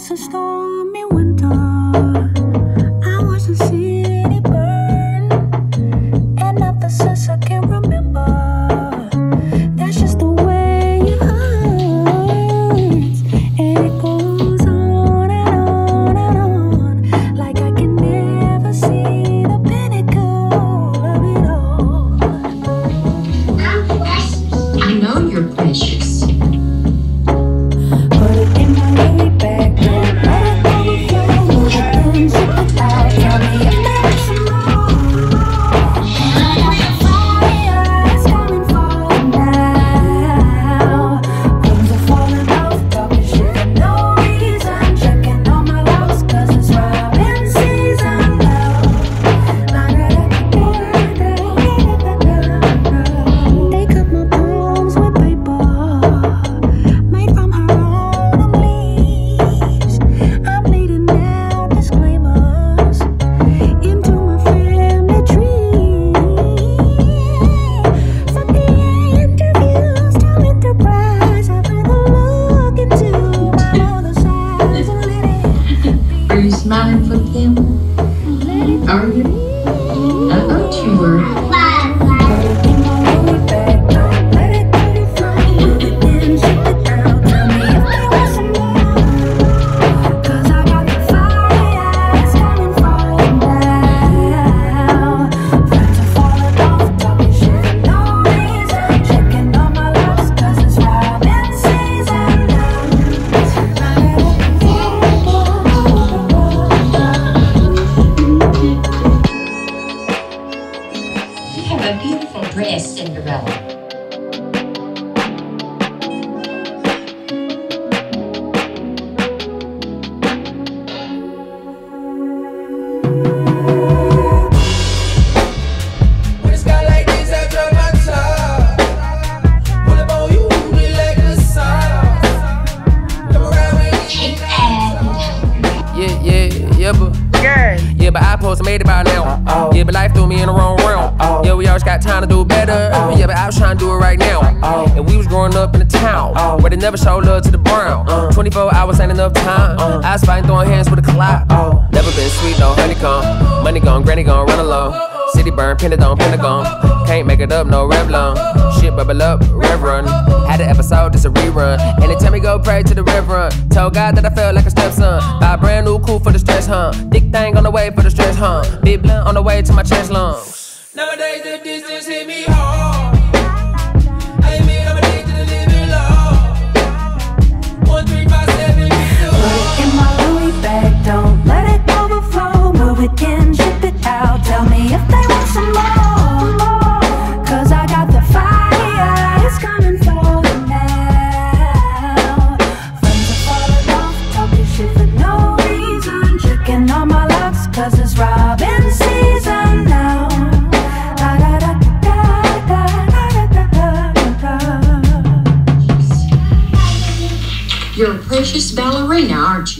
was a stormy winter. I was a city burn, and after since I can't remember. That's just the way it hurts, and it goes on and on and on. Like I can never see the pinnacle of it all. I'm precious. I know you're precious. Smiling for them? Are you? I thought you were. A beautiful dress, Cinderella. Yeah, but I supposed to made it by now. Yeah, but life threw me in the wrong realm. Yeah, we always got time to do better. Yeah, but I was trying to do it right now. And we was growing up in the town where they never showed love to the brown. 24 hours ain't enough time. I was fighting, throwing hands with a clock. Never been sweet, no honeycomb. Money gone, granny gone, run along. City burn, Pentagon. Can't make it up, no Rev Run. Shit, bubble up, Rev Run. Had an episode, it's a rerun. And they tell me go pray to the Rev Run. Told God that I felt like a stepson. Buy a brand new coupe for the stress, huh? Dick thing on the way for the stress, huh? Big blunt on the way to my chest lungs. Nowadays the distance hit me hard. You're a precious ballerina, aren't you?